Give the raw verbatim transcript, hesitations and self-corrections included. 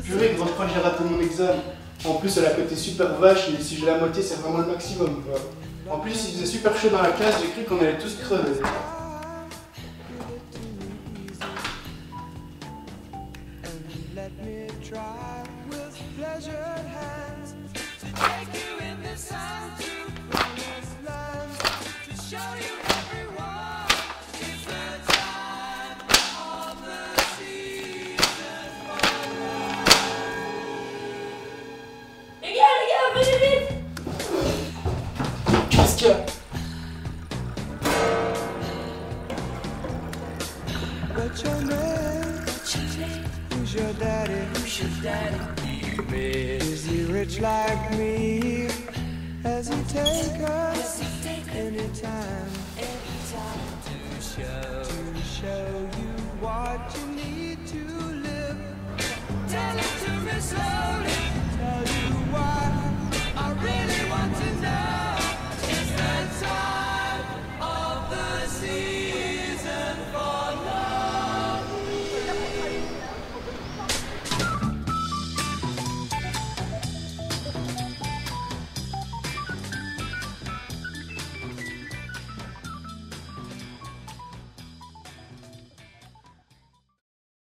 Purée, grosse croix, j'ai raté mon examen. En plus, elle a pété super vache et si j'ai la moitié, c'est vraiment le maximum, quoi. En plus, il faisait super chaud dans la classe, j'ai cru qu'on allait tous crever. Show